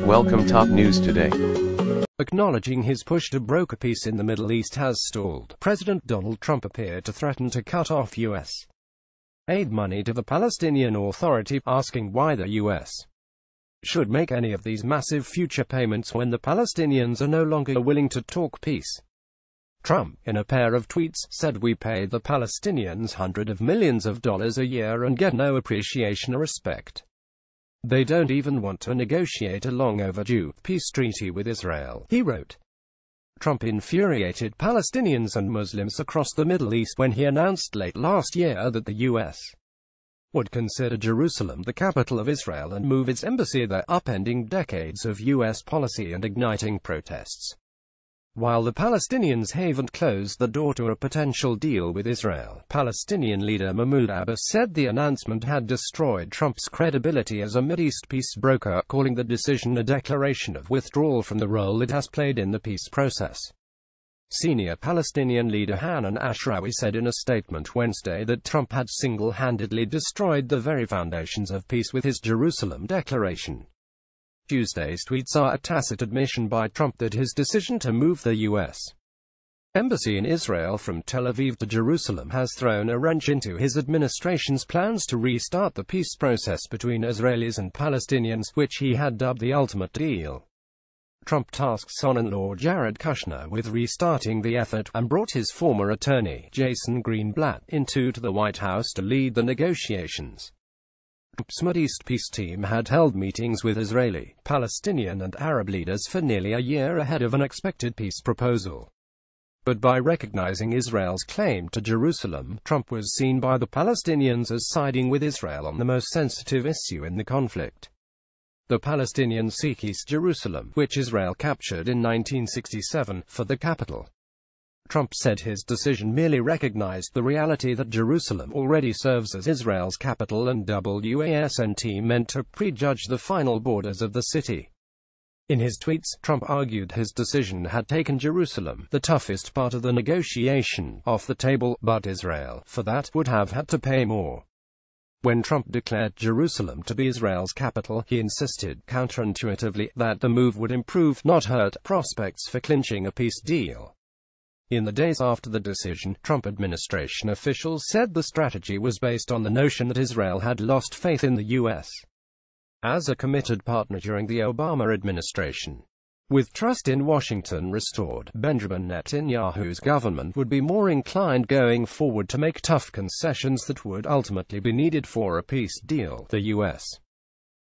Welcome top news today. Acknowledging his push to broker peace in the Middle East has stalled, President Donald Trump appeared to threaten to cut off U.S. aid money to the Palestinian Authority, asking why the U.S. should make any of these massive future payments when the Palestinians are no longer willing to talk peace. Trump, in a pair of tweets, said we pay the Palestinians hundreds of millions of dollars a year and get no appreciation or respect. They don't even want to negotiate a long overdue peace treaty with Israel, he wrote. Trump infuriated Palestinians and Muslims across the Middle East when he announced late last year that the U.S. would consider Jerusalem the capital of Israel and move its embassy there, upending decades of U.S. policy and igniting protests. While the Palestinians haven't closed the door to a potential deal with Israel, Palestinian leader Mahmoud Abbas said the announcement had destroyed Trump's credibility as a Mideast peace broker, calling the decision a declaration of withdrawal from the role it has played in the peace process. Senior Palestinian leader Hanan Ashrawi said in a statement Wednesday that Trump had single-handedly destroyed the very foundations of peace with his Jerusalem declaration. Tuesday's tweets are a tacit admission by Trump that his decision to move the U.S. embassy in Israel from Tel Aviv to Jerusalem has thrown a wrench into his administration's plans to restart the peace process between Israelis and Palestinians, which he had dubbed the ultimate deal. Trump tasked son-in-law Jared Kushner with restarting the effort, and brought his former attorney, Jason Greenblatt, into the White House to lead the negotiations. Trump's Middle East peace team had held meetings with Israeli, Palestinian and Arab leaders for nearly a year ahead of an expected peace proposal. But by recognizing Israel's claim to Jerusalem, Trump was seen by the Palestinians as siding with Israel on the most sensitive issue in the conflict. The Palestinians seek East Jerusalem, which Israel captured in 1967, for the capital. Trump said his decision merely recognized the reality that Jerusalem already serves as Israel's capital, and wasn't meant to prejudge the final borders of the city. In his tweets, Trump argued his decision had taken Jerusalem, the toughest part of the negotiation, off the table, but Israel, for that, would have had to pay more. When Trump declared Jerusalem to be Israel's capital, he insisted, counterintuitively, that the move would improve, not hurt, prospects for clinching a peace deal. In the days after the decision, Trump administration officials said the strategy was based on the notion that Israel had lost faith in the U.S. as a committed partner during the Obama administration. With trust in Washington restored, Benjamin Netanyahu's government would be more inclined going forward to make tough concessions that would ultimately be needed for a peace deal, the U.S.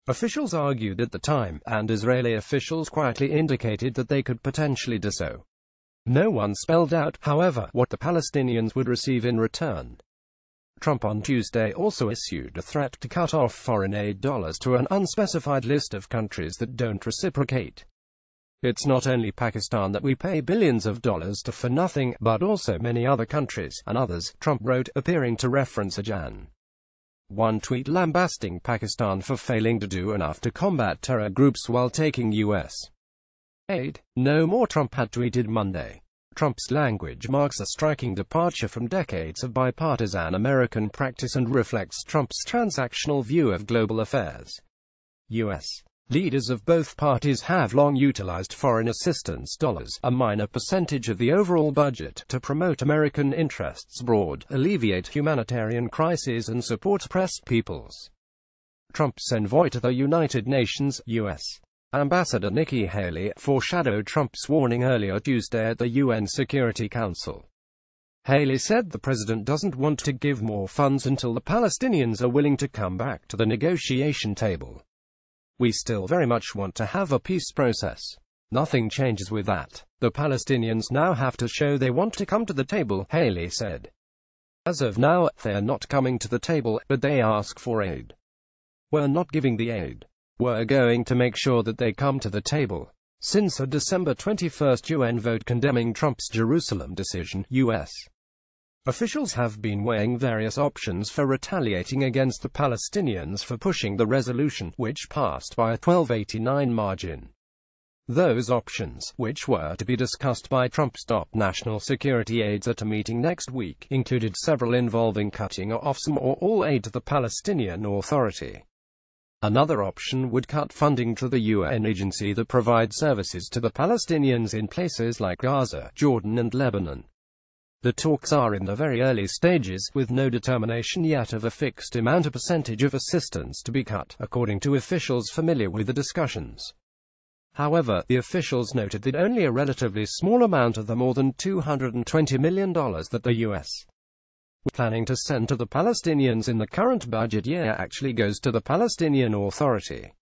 officials argued at the time, and Israeli officials quietly indicated that they could potentially do so. No one spelled out, however, what the Palestinians would receive in return. Trump on Tuesday also issued a threat to cut off foreign aid dollars to an unspecified list of countries that don't reciprocate. It's not only Pakistan that we pay billions of dollars to for nothing, but also many other countries, and others, Trump wrote, appearing to reference a Jan. 1 tweet lambasting Pakistan for failing to do enough to combat terror groups while taking U.S. aid. No more, Trump had tweeted Monday. Trump's language marks a striking departure from decades of bipartisan American practice and reflects Trump's transactional view of global affairs. U.S. leaders of both parties have long utilized foreign assistance dollars, a minor percentage of the overall budget, to promote American interests abroad, alleviate humanitarian crises and support oppressed peoples. Trump's envoy to the United Nations, U.S. Ambassador Nikki Haley, foreshadowed Trump's warning earlier Tuesday at the UN Security Council. Haley said the president doesn't want to give more funds until the Palestinians are willing to come back to the negotiation table. We still very much want to have a peace process. Nothing changes with that. The Palestinians now have to show they want to come to the table, Haley said. As of now, they're not coming to the table, but they ask for aid. We're not giving the aid. We're going to make sure that they come to the table. Since a December 21 UN vote condemning Trump's Jerusalem decision, U.S. officials have been weighing various options for retaliating against the Palestinians for pushing the resolution, which passed by a 12-89 margin. Those options, which were to be discussed by Trump's top national security aides at a meeting next week, included several involving cutting off some or all aid to the Palestinian Authority. Another option would cut funding to the UN agency that provides services to the Palestinians in places like Gaza, Jordan and Lebanon. The talks are in the very early stages, with no determination yet of a fixed amount or percentage of assistance to be cut, according to officials familiar with the discussions. However, the officials noted that only a relatively small amount of the more than $220 million that the U.S. planning to send to the Palestinians in the current budget year actually goes to the Palestinian Authority.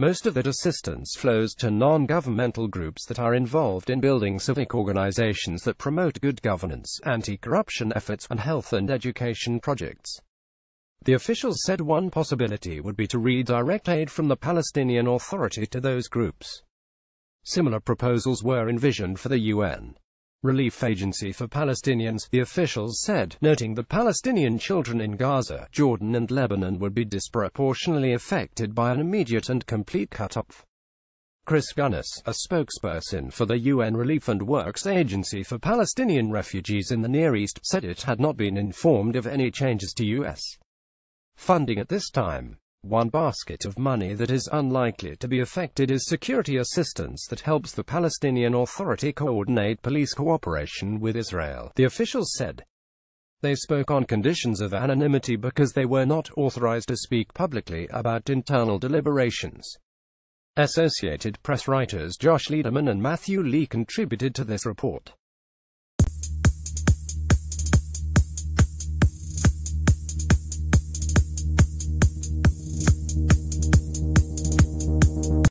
Most of that assistance flows to non-governmental groups that are involved in building civic organizations that promote good governance, anti-corruption efforts, and health and education projects. The officials said one possibility would be to redirect aid from the Palestinian Authority to those groups. Similar proposals were envisioned for the UN Relief Agency for Palestinians, the officials said, noting that Palestinian children in Gaza, Jordan and Lebanon would be disproportionately affected by an immediate and complete cut-off. Chris Gunness, a spokesperson for the UN Relief and Works Agency for Palestinian Refugees in the Near East, said it had not been informed of any changes to U.S. funding at this time. One basket of money that is unlikely to be affected is security assistance that helps the Palestinian Authority coordinate police cooperation with Israel, the officials said. They spoke on conditions of anonymity because they were not authorized to speak publicly about internal deliberations. Associated Press writers Josh Lederman and Matthew Lee contributed to this report.